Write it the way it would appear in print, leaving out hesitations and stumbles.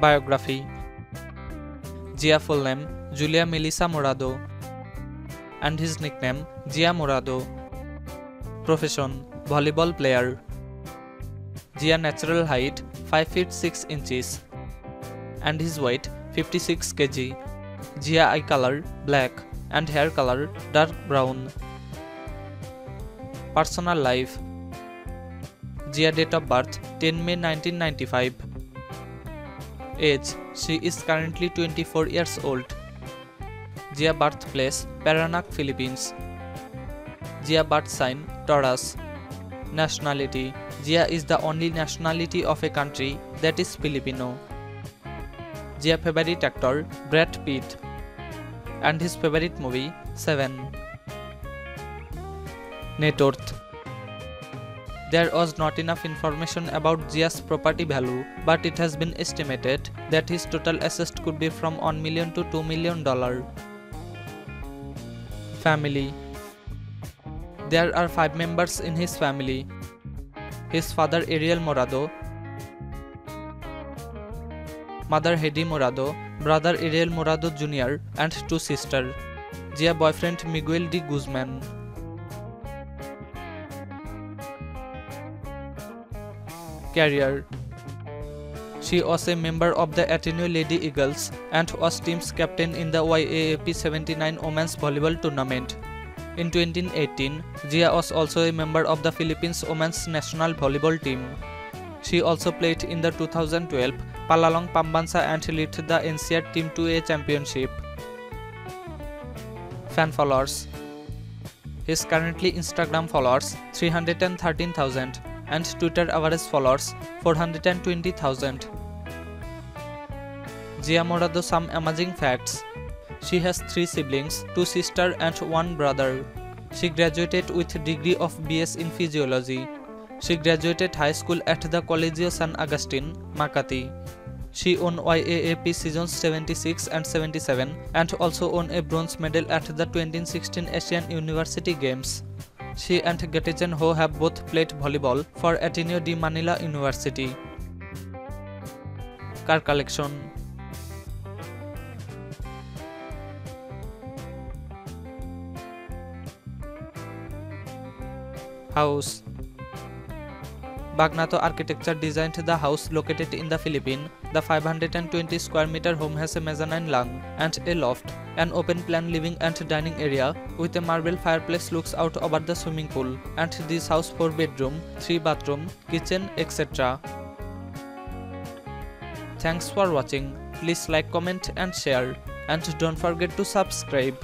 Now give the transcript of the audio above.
Biography. Jia full name Julia Melissa Morado and his nickname Jia Morado. Profession volleyball player. Jia natural height 5 feet 6 inches and his weight 56 kg. Jia eye color black and hair color dark brown. Personal life. Jia date of birth 10 May 1995. Age, she is currently 24 years old. Jia birthplace Parañaque, Philippines. Jia birth sign Taurus. Nationality, Jia is the only nationality of a country that is Filipino. Jia favorite actor Brad Pitt and his favorite movie Seven. Net worth. There was not enough information about Jia's property value, but it has been estimated that his total assets could be from $1 million to $2 million. Family. There are 5 members in his family. His father Ariel Morado, mother Hedy Morado, brother Ariel Morado Jr. and 2 sisters. Jia boyfriend Miguel D. Guzman. Career. She was a member of the Ateneo Lady Eagles and was team's captain in the UAAP 79 Women's Volleyball Tournament. In 2018, Jia was also a member of the Philippines Women's National Volleyball Team. She also played in the 2012 Palalong Pambansa and led the NCAA Team to a championship. Fan followers. His currently Instagram followers 313,000. And Twitter average followers 420,000. Jia Morado some amazing facts. She has 3 siblings, 2 sisters and 1 brother. She graduated with degree of BS in Physiology. She graduated high school at the Colegio San Agustin, Makati. She won YAAP seasons 76 and 77 and also won a bronze medal at the 2016 Asian University Games. She and Gretchen Ho have both played volleyball for Ateneo de Manila University. Car collection. House. Bagnato Architecture designed the house located in the Philippines. The 520 square meter home has a mezzanine lung and a loft. An open-plan living and dining area with a marble fireplace looks out over the swimming pool, and this house 4 bedroom, 3 bathroom, kitchen, etc. Thanks for watching. Please like, comment and share, and don't forget to subscribe.